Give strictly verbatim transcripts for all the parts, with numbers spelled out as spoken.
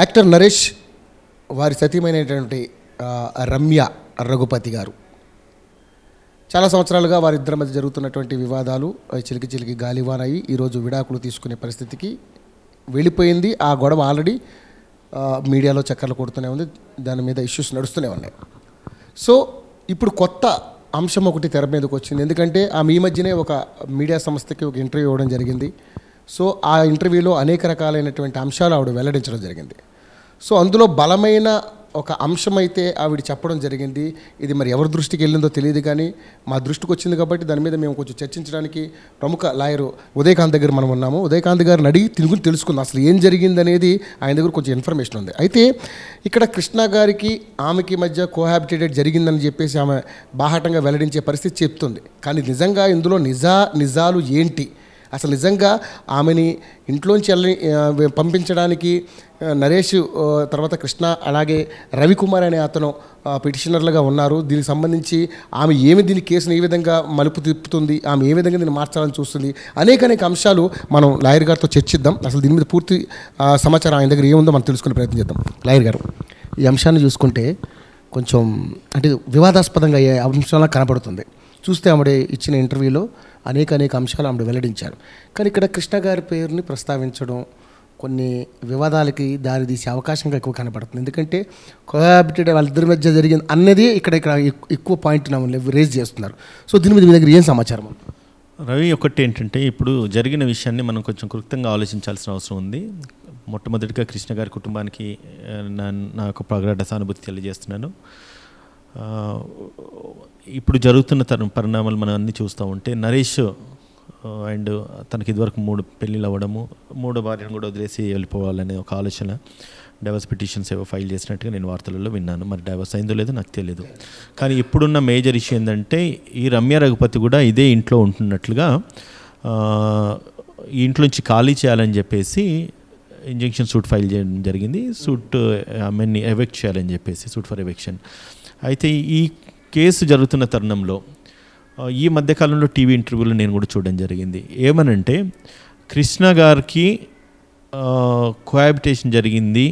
Actor Naresh వారి సతీమైనటువంటి రమ్య రఘుపతి గారు చాలా సంవత్సరాలుగా వారిద్దరి మధ్య జరుగుతున్నటువంటి వివాదాలు చిలికి చిలికి గాలివానాయి ఈ రోజు విడాకులు తీసుకునే పరిస్థితికి వెళ్ళిపోయింది ఆ గొడవ ఆల్రెడీ మీడియాలో చక్కర్లు కొడుతూనే ఉంది దాని మీద ఇష్యూస్ నడుస్తూనే ఉన్నాయి సో ఇప్పుడు కొత్త అంశం ఒకటి తెర మీదకి వచ్చింది ఎందుకంటే ఆ మీ మధ్యనే ఒక మీడియా సంస్థకి ఒక ఇంటర్వ్యూ ఇవ్వడం జరిగింది సో ఆ ఇంటర్వ్యూలో అనేక రకాలైనటువంటి అంశాలు ఆవిడ వెల్లడించడం జరిగింది సో అందులో బలమైన ఒక అంశం అయితే ఆవిడ చెప్పడం జరిగింది ఇది మరి ఎవరి దృష్టికి వెళ్ళిందో తెలియదు కానీ మా దృష్టికి వచ్చింది కాబట్టి దాని మీద మేము కొంచెం చర్చించడానికి ప్రముఖ లాయరు ఉదయకాంత్ దగ్గర మనం ఉన్నాము ఉదయకాంత్ గారిని అడిగి తిరుగుని తెలుసుకుందాం అసలు ఏం జరిగింది అనేది ఆయన దగ్గర కొంచెం ఇన్ఫర్మేషన్ ఉంది అయితే ఇక్కడ కృష్ణ గారికి ఆమెకి మధ్య కోహాబిటేటెడ్ జరిగిందని చెప్పేసి ఆమె బాహాటంగా వెల్లడించే పరిస్థితి చెప్తుంది కానీ నిజంగా ఇందులో నిజా నిజాలు ఏంటి అసలు నిజంగా ఆమెని ఇంట్లోంచి పంపించడానికి నరేష్ తర్వాత కృష్ణ అలాగే రవికుమార్ అనే అతను పిటిషనర్లుగా ఉన్నారు దీనికి సంబంధించి ఆమె ఏమి దీని కేసును ఏ విధంగా మలుపు తిప్పుతుంది ఆమె ఏ విధంగా దీన్ని మార్చాలని చూస్తుంది అనేక అనేక అంశాలు మనం లాయర్ గారితో చర్చిద్దాం అసలు దీని మీద పూర్తి సమాచారం ఆయన దగ్గర ఏముందో మనం తెలుసుకునే ప్రయత్నం చేద్దాం లాయర్ గారు ఈ అంశాన్ని చూసుకుంటే కొంచెం అంటే వివాదాస్పదంగా అయ్యే అంశాల కనబడుతుంది చూస్తే ఆవిడ ఇచ్చిన ఇంటర్వ్యూలో అనేక అనేక అంశాలు ఆవిడ వెల్లడించారు కానీ ఇక్కడ కృష్ణ గారి పేరుని ప్రస్తావించడం కొన్ని వివాదాలకి దారితీసే అవకాశంగా ఎక్కువ కనపడుతుంది ఎందుకంటే కోఆబిటేట్ వాళ్ళిద్దరి మధ్య జరిగింది అన్నది ఇక్కడ ఇక్కడ ఎక్కువ పాయింట్ రేజ్ చేస్తున్నారు సో దీని మీద మీ దగ్గర ఏం సమాచారం రవి ఒకటి ఏంటంటే ఇప్పుడు జరిగిన విషయాన్ని మనం కొంచెం క్లుప్తంగా ఆలోచించాల్సిన అవసరం ఉంది మొట్టమొదటిగా కృష్ణ గారి కుటుంబానికి నా నా యొక్క ప్రగాఢ సానుభూతి తెలియజేస్తున్నాను ఇప్పుడు జరుగుతున్న తర పరిణామాలు మనం అన్నీ చూస్తూ ఉంటే నరేష్ అండ్ తనకి ఇదివరకు మూడు పెళ్ళిళ్ళు అవ్వడము మూడో భార్యను కూడా వదిలేసి వెళ్ళిపోవాలనే ఒక ఆలోచన డైవర్స్ పిటిషన్స్ ఏవో ఫైల్ చేసినట్టుగా నేను వార్తలలో విన్నాను మరి డైవర్స్ అయిందో లేదో నాకు తెలియదు కానీ ఇప్పుడున్న మేజర్ ఇష్యూ ఏంటంటే ఈ రమ్య రఘుపతి కూడా ఇదే ఇంట్లో ఉంటున్నట్లుగా ఈ ఇంట్లో నుంచి ఖాళీ చేయాలని చెప్పేసి ఇంజంక్షన్ సూట్ ఫైల్ చేయడం జరిగింది సూట్ ఆమెని ఎవిక్ట్ చేయాలని చెప్పేసి సూట్ ఫర్ ఎవిక్షన్ అయితే ఈ కేసు జరుగుతున్న తరుణంలో ఈ మధ్యకాలంలో టీవీ ఇంటర్వ్యూలు నేను కూడా చూడడం జరిగింది ఏమనంటే కృష్ణ గారికి కోయాబిటేషన్ జరిగింది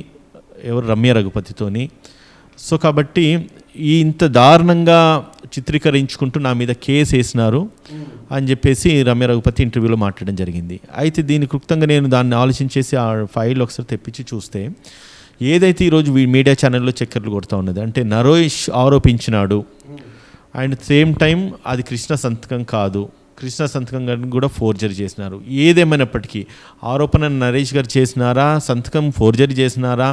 ఎవరు రమ్య రఘుపతితోని సో కాబట్టి ఈ ఇంత దారుణంగా చిత్రీకరించుకుంటూ నా మీద కేసు వేసినారు అని చెప్పేసి రమ్య రఘుపతి ఇంటర్వ్యూలో మాట్లాడడం జరిగింది అయితే దీని క్లుప్తంగా నేను దాన్ని ఆలోచించేసి ఆ ఫైల్ ఒకసారి తెప్పించి చూస్తే ఏదైతే ఈరోజు మీడియా ఛానల్లో చక్కర్లు కొడుతూ ఉన్నది అంటే నరేష్ ఆరోపించినాడు అండ్ సేమ్ టైం అది కృష్ణ సంతకం కాదు కృష్ణ సంతకం గారిని కూడా ఫోర్జరీ చేసినారు ఏదేమైనప్పటికీ ఆరోపణ నరేష్ గారు చేసినారా సంతకం ఫోర్జరీ చేసినారా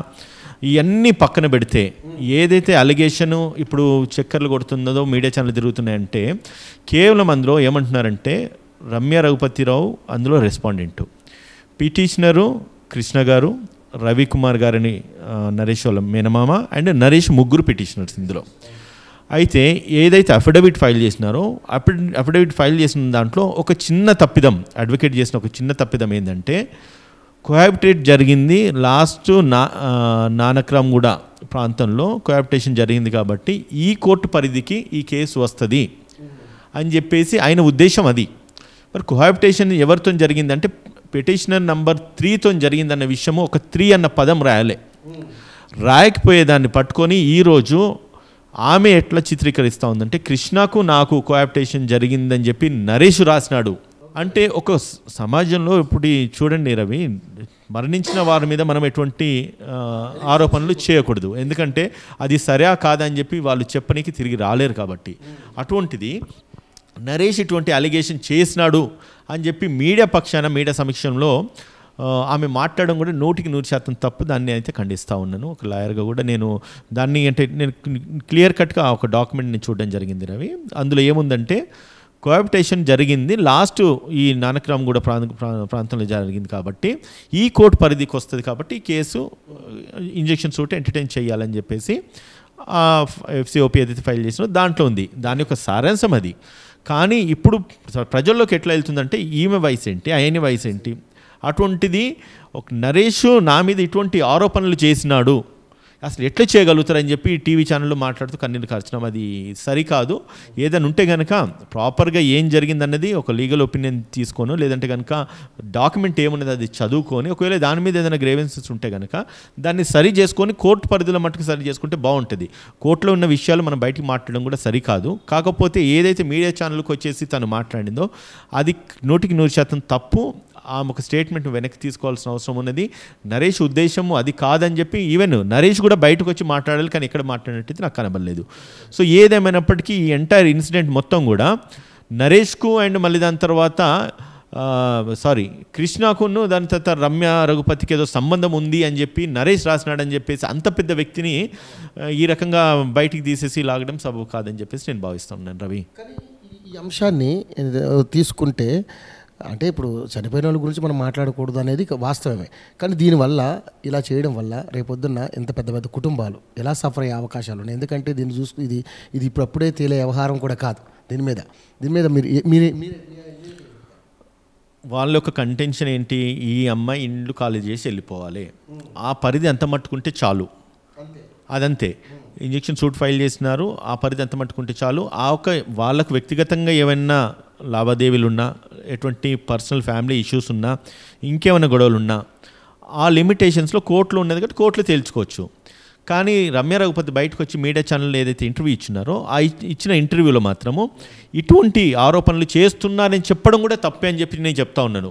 ఇవన్నీ పక్కన పెడితే ఏదైతే అలిగేషను ఇప్పుడు చక్కర్లు కొడుతున్నదో మీడియా ఛానల్ తిరుగుతున్నాయంటే కేవలం అందులో ఏమంటున్నారంటే రమ్య రఘుపతిరావు అందులో రెస్పాండెంట్ పిటిషనరు కృష్ణ గారు రవికుమార్ గారిని నరేష్ వాళ్ళ మేనమామ అండ్ నరేష్ ముగ్గురు పిటిషనర్స్ ఇందులో అయితే ఏదైతే అఫిడవిట్ ఫైల్ చేసినారో అఫిడ అఫిడవిట్ ఫైల్ చేసిన దాంట్లో ఒక చిన్న తప్పిదం అడ్వకేట్ చేసిన ఒక చిన్న తప్పిదం ఏంటంటే కోయాబిటేట్ జరిగింది లాస్ట్ నా నానక్రామ్ కూడా ప్రాంతంలో కోయాబిటేషన్ జరిగింది కాబట్టి ఈ కోర్టు పరిధికి ఈ కేసు వస్తుంది అని చెప్పేసి ఆయన ఉద్దేశం అది మరి కోయాబిటేషన్ ఎవరితో జరిగిందంటే పిటిషనర్ నంబర్ త్రీతో జరిగిందన్న విషయము ఒక త్రీ అన్న పదం రాయలే రాయకపోయేదాన్ని పట్టుకొని ఈరోజు ఆమె ఎట్లా చిత్రీకరిస్తూ ఉందంటే కృష్ణకు నాకు కోఆప్టేషన్ జరిగిందని చెప్పి నరేష్ రాసినాడు అంటే ఒక సమాజంలో ఇప్పుడు చూడండి రవి మరణించిన వారి మీద మనం ఎటువంటి ఆరోపణలు చేయకూడదు ఎందుకంటే అది సరే కాదని చెప్పి వాళ్ళు చెప్పనీకి తిరిగి రాలేరు కాబట్టి అటువంటిది నరేష్ ఇటువంటి అలిగేషన్ చేసినాడు అని చెప్పి మీడియా పక్షాన మీడియా సమక్షంలో ఆమె మాట్లాడడం కూడా నూటికి నూరు శాతం తప్పు దాన్ని అయితే ఖండిస్తూ ఉన్నాను ఒక లాయర్గా కూడా నేను దాన్ని అంటే నేను క్లియర్ కట్గా ఒక డాక్యుమెంట్ని చూడడం జరిగింది రవి అందులో ఏముందంటే కోఆబిటేషన్ జరిగింది లాస్ట్ ఈ నానక్రామ్ కూడా ప్రాంత ప్రాంతంలో జరిగింది కాబట్టి ఈ కోర్టు పరిధికి వస్తుంది కాబట్టి కేసు ఇంజెక్షన్ సూట్ ఎంటర్టైన్ చేయాలని చెప్పేసి ఎఫ్సిఓపి ఏదైతే ఫైల్ చేసినో దాంట్లో ఉంది దాని యొక్క సారాంశం అది కానీ ఇప్పుడు ప్రజల్లోకి ఎట్లా వెళ్తుందంటే ఈమె వయసు ఏంటి ఆయన వయసు ఏంటి అటువంటిది ఒక నరేష్ నా మీద ఇటువంటి ఆరోపణలు చేసినాడు అసలు ఎట్లా చేయగలుగుతారని చెప్పి టీవీ ఛానల్లో మాట్లాడుతూ కన్నీళ్లు కార్చడం అది సరికాదు. ఏదైనా ఉంటే గనక ప్రాపర్గా ఏం జరిగిందన్నది ఒక లీగల్ ఒపీనియన్ తీసుకోను, లేదంటే గనక డాక్యుమెంట్ ఏమున్నది అది చదువుకొని ఒకవేళ దాని మీద ఏదైనా గ్రేవెన్సెస్ ఉంటే గనక దాన్ని సరి చేసుకొని కోర్టు పరిధిలో మట్టుకు సరి చేసుకుంటే బాగుంటుంది. కోర్టులో ఉన్న విషయాలు మనం బయటికి మాట్లాడడం కూడా సరికాదు. కాకపోతే ఏదైతే మీడియా ఛానల్కి వచ్చేసి తను మాట్లాడిందో అది నూటికి నూరు శాతం తప్పు. ఆమె ఒక స్టేట్మెంట్ వెనక్కి తీసుకోవాల్సిన అవసరం ఉన్నది. నరేష్ ఉద్దేశము అది కాదని చెప్పి ఈవెన్ నరేష్ కూడా బయటకు వచ్చి మాట్లాడాలి, కానీ ఇక్కడ మాట్లాడినట్టయితే నాకు కనబడలేదు. సో ఏదేమైనప్పటికీ ఈ ఎంటైర్ ఇన్సిడెంట్ మొత్తం కూడా నరేష్కు అండ్ మళ్ళీ దాని తర్వాత సారీ కృష్ణాకును దాని తర్వాత రమ్య రఘుపతికి ఏదో సంబంధం ఉంది అని చెప్పి నరేష్ రాసినాడని చెప్పేసి అంత పెద్ద వ్యక్తిని ఈ రకంగా బయటికి తీసేసి లాగడం సబబు కాదని చెప్పేసి నేను భావిస్తున్నాను. రవి ఈ అంశాన్ని తీసుకుంటే అంటే ఇప్పుడు చనిపోయిన వాళ్ళ గురించి మనం మాట్లాడకూడదు అనేది వాస్తవమే, కానీ దీనివల్ల ఇలా చేయడం వల్ల రేపొద్దున్న ఎంత పెద్ద పెద్ద కుటుంబాలు ఎలా సఫర్ అయ్యే అవకాశాలు ఉన్నాయి. ఎందుకంటే దీన్ని చూసుకు ఇది ఇది ఇప్పుడప్పుడే తేలే వ్యవహారం కూడా కాదు. దీని మీద దీని మీద మీరు మీరే వాళ్ళ యొక్క కంటెన్షన్ ఏంటి, ఈ అమ్మాయి ఇండ్లు ఖాళీ చేసి వెళ్ళిపోవాలి, ఆ పరిధి ఎంత మట్టుకుంటే చాలు, అదంతే. ఇంజెక్షన్ సూట్ ఫైల్ చేసినారు, ఆ పరిధి ఎంత మట్టుకుంటే చాలు. ఆ ఒక వాళ్ళకు వ్యక్తిగతంగా ఏమైనా లావాదేవీలు ఉన్నా, ఎటువంటి పర్సనల్ ఫ్యామిలీ ఇష్యూస్ ఉన్నా, ఇంకేమైనా గొడవలు ఉన్నా ఆ లిమిటేషన్స్లో కోర్టులో ఉన్నది కాబట్టి కోర్టులో తేల్చుకోవచ్చు. కానీ రమ్య రఘుపతి బయటకు వచ్చి మీడియా ఛానల్లో ఏదైతే ఇంటర్వ్యూ ఇచ్చినారో ఆ ఇచ్చిన ఇంటర్వ్యూలో మాత్రము ఇటువంటి ఆరోపణలు చేస్తున్నారని చెప్పడం కూడా తప్పే అని చెప్పి నేను చెప్తా ఉన్నాను.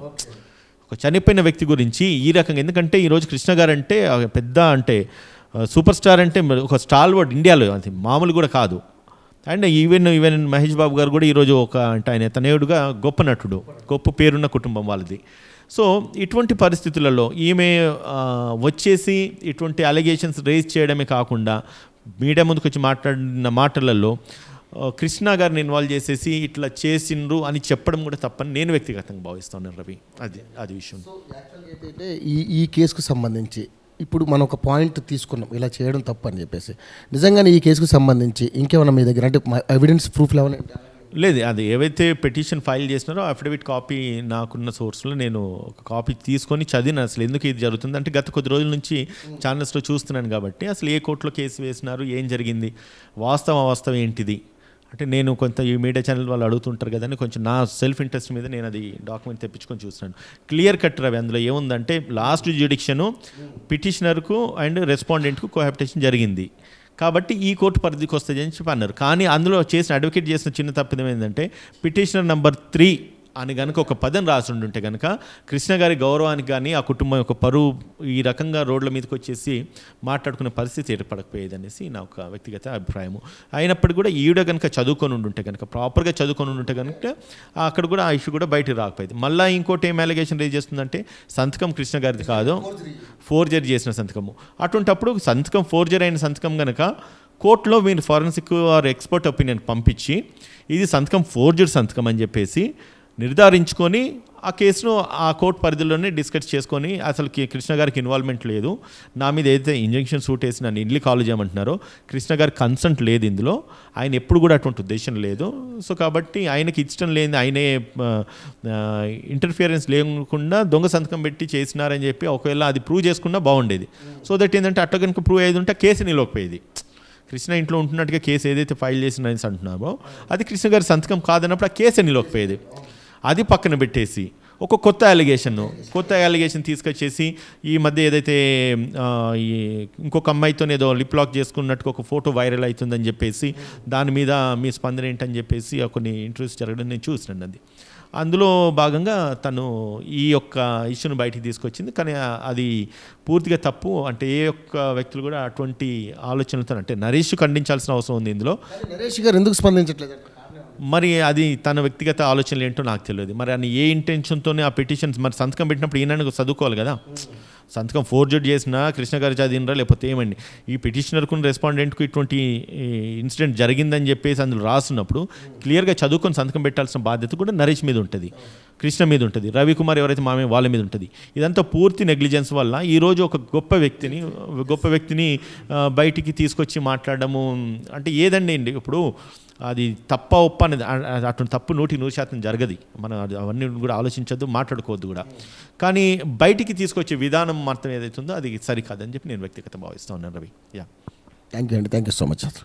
ఒక చనిపోయిన వ్యక్తి గురించి ఈ రకంగా, ఎందుకంటే ఈరోజు కృష్ణ గారు అంటే పెద్ద అంటే సూపర్ స్టార్ అంటే ఒక స్టాల్వర్డ్ ఇండియాలో, అది మామూలు కూడా కాదు. And even even Mahesh Babu garu కూడా ఈరోజు ఒక అంటే ఆయన తనయుడుగా గొప్ప నటుడు, గొప్ప పేరున్న కుటుంబం వాళ్ళది. సో ఇటువంటి పరిస్థితులలో ఈమె వచ్చేసి ఇటువంటి అలిగేషన్స్ రేజ్ చేయడమే కాకుండా మీడియా ముందుకు వచ్చి మాట్లాడిన మాటలలో కృష్ణ గారిని ఇన్వాల్వ్ చేసేసి ఇట్లా చేసిండ్రు అని చెప్పడం కూడా తప్పని నేను వ్యక్తిగతంగా భావిస్తున్నాను రవి. అది అది విషయం. అయితే ఈ ఈ కేసుకు సంబంధించి ఇప్పుడు మనం ఒక పాయింట్ తీసుకున్నాం, ఇలా చేయడం తప్పు అని చెప్పేసి. నిజంగానే ఈ కేసుకు సంబంధించి ఇంకేమైనా మీ దగ్గర అంటే ఎవిడెన్స్ ప్రూఫ్ లెవెల్ లేదు, అది ఏవైతే పిటిషన్ ఫైల్ చేసినారో అఫిడవిట్ కాపీ నాకున్న సోర్స్లో నేను ఒక కాపీ తీసుకొని చదివిన అసలు ఎందుకు ఇది జరుగుతుంది అంటే గత కొద్ది రోజుల నుంచి ఛానల్స్లో చూస్తున్నాను కాబట్టి అసలు ఏ కోర్టులో కేసు వేసినారు, ఏం జరిగింది, వాస్తవం అవాస్తవం ఏంటిది అంటే నేను కొంత ఈ మీడియా ఛానల్ వాళ్ళు అడుగుతుంటారు కదని కొంచెం నా సెల్ఫ్ ఇంట్రెస్ట్ మీద నేను అది డాక్యుమెంట్ తెప్పించుకొని చూస్తున్నాను. క్లియర్ కట్ రవి అందులో ఏముందంటే లాస్ట్ జ్యుడిక్షను పిటిషనర్కు అండ్ రెస్పాండెంట్కు కోహాబిటేషన్ జరిగింది కాబట్టి ఈ కోర్టు పరిధికి వస్తుంది అని చెప్పి అన్నారు. కానీ అందులో చేసిన అడ్వకేట్ చేసిన చిన్న తప్పిదం ఏంటంటే పిటిషనర్ నంబర్ త్రీ అని కనుక ఒక పదం రాసి ఉంటే కనుక కృష్ణ గారి గౌరవానికి కానీ ఆ కుటుంబం యొక్క పరువు ఈ రకంగా రోడ్ల మీదకి వచ్చేసి మాట్లాడుకునే పరిస్థితి ఏర్పడకపోయేది అనేసి నా ఒక వ్యక్తిగత అభిప్రాయము. అయినప్పటికీ కూడా ఈవిడ కనుక చదువుకొని ఉంటే కనుక ప్రాపర్గా చదువుకొని ఉంటే కనుక అక్కడ కూడా ఆ ఇష్యూ కూడా బయటకు రాకపోయేది. మళ్ళీ ఇంకోటి ఏం అలిగేషన్ రేజ్ చేస్తుందంటే సంతకం కృష్ణ గారిది కాదు, ఫోర్జరీ చేసిన సంతకము. అటువంటప్పుడు సంతకం ఫోర్జరీ అయిన సంతకం కనుక కోర్టులో మీరు ఫారెన్సిక్ ఆర్ ఎక్స్పర్ట్ ఒపీనియన్ పంపించి ఇది సంతకం ఫోర్జరీ సంతకం అని చెప్పేసి నిర్ధారించుకొని ఆ కేసును ఆ కోర్టు పరిధిలోనే డిస్కస్ చేసుకొని అసలు కృష్ణ గారికి ఇన్వాల్వ్మెంట్ లేదు, నా మీద ఏదైతే ఇంజెక్షన్ సూట్ వేసి నన్ను ఇండ్లు కాల్ చేయమంటున్నారో కృష్ణ గారికి కన్సెంట్ లేదు, ఇందులో ఆయన ఎప్పుడు కూడా అటువంటి ఉద్దేశం లేదు. సో కాబట్టి ఆయనకి ఇష్టం లేని ఆయనే ఇంటర్ఫియరెన్స్ లేకుండా దొంగ సంతకం పెట్టి చేసినారని చెప్పి ఒకవేళ అది ప్రూవ్ చేసుకున్నా బాగుండేది. సో దట్ ఏంటంటే అట్ట కనుక ప్రూవ్ అయ్యేది ఉంటే కేసు నిలవకపోయేది. కృష్ణ ఇంట్లో ఉంటున్నట్టుగా కేసు ఏదైతే ఫైల్ చేసిన అంటున్నామో అది కృష్ణ గారి సంతకం కాదన్నప్పుడు ఆ కేసు నిలవకపోయేది. అది పక్కన పెట్టేసి ఒక కొత్త అలిగేషన్ కొత్త అలిగేషన్ తీసుకొచ్చేసి ఈ మధ్య ఏదైతే ఈ ఇంకొక అమ్మాయితో ఏదో లిప్ లాక్ చేసుకున్నట్టుగా ఒక ఫోటో వైరల్ అవుతుందని చెప్పేసి దాని మీద మీ స్పందన ఏంటని చెప్పేసి కొన్ని ఇంటర్వ్యూస్ జరగడం నేను చూసినాను. అది అందులో భాగంగా తను ఈ యొక్క ఇష్యూను బయటికి తీసుకొచ్చింది, కానీ అది పూర్తిగా తప్పు. అంటే ఏ యొక్క వ్యక్తులు కూడా అటువంటి ఆలోచనలతో అంటే నరేష్ ఖండించాల్సిన అవసరం ఉంది. ఇందులో నరేష్ గారు ఎందుకు స్పందించట్లేదు మరి అది తన వ్యక్తిగత ఆలోచనలు ఏంటో నాకు తెలియదు. మరి అని ఏ ఇంటెన్షన్తోనే ఆ పిటిషన్స్ మరి సంతకం పెట్టినప్పుడు ఈయన చదువుకోవాలి కదా, సంతకం ఫోర్జరీ చేసినా కృష్ణ గారు చదివినరా లేకపోతే ఏమండి. ఈ పిటిషనర్కు రెస్పాండెంట్కు ఇటువంటి ఇన్సిడెంట్ జరిగిందని చెప్పేసి అందులో రాస్తున్నప్పుడు క్లియర్గా చదువుకొని సంతకం పెట్టాల్సిన బాధ్యత కూడా నరేష్ మీద ఉంటుంది, కృష్ణ మీద ఉంటుంది, రవికుమార్ ఎవరైతే మామే వాళ్ళ మీద ఉంటుంది. ఇదంతా పూర్తి నెగ్లిజెన్స్ వల్ల ఈరోజు ఒక గొప్ప వ్యక్తిని గొప్ప వ్యక్తిని బయటికి తీసుకొచ్చి మాట్లాడము అంటే ఏదండి. ఇప్పుడు అది తప్ప ఒప్ప అనేది అటువంటి తప్పు నూటికి నూరు శాతం జరగదు. మనం అవన్నీ కూడా ఆలోచించద్దు, మాట్లాడుకోవద్దు కూడా. కానీ బయటికి తీసుకొచ్చే విధానం మాత్రం ఏదైతుందో అది సరికాదని చెప్పి నేను వ్యక్తిగతంగా భావిస్తూ ఉన్నాను రవి. యా థ్యాంక్ యూ అండి, థ్యాంక్ యూ సో మచ్.